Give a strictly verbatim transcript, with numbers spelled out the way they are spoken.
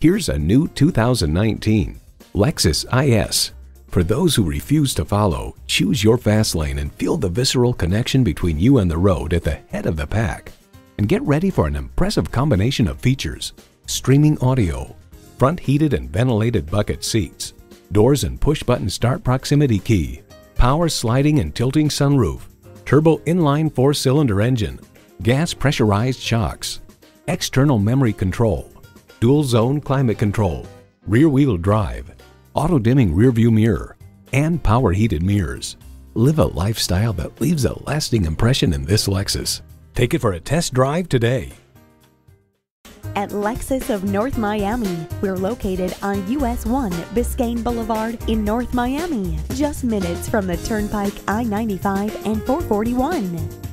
Here's a new two thousand nineteen Lexus I S. For those who refuse to follow, choose your fast lane and feel the visceral connection between you and the road at the head of the pack. And get ready for an impressive combination of features: streaming audio, front heated and ventilated bucket seats, doors and push-button start proximity key, power sliding and tilting sunroof, turbo inline four-cylinder engine, gas pressurized shocks, external memory control, dual zone climate control, rear-wheel drive, auto-dimming rearview mirror, and power-heated mirrors. Live a lifestyle that leaves a lasting impression in this Lexus. Take it for a test drive today. At Lexus of North Miami. We're located on U S one Biscayne Boulevard in North Miami, just minutes from the Turnpike I ninety-five and four forty-one.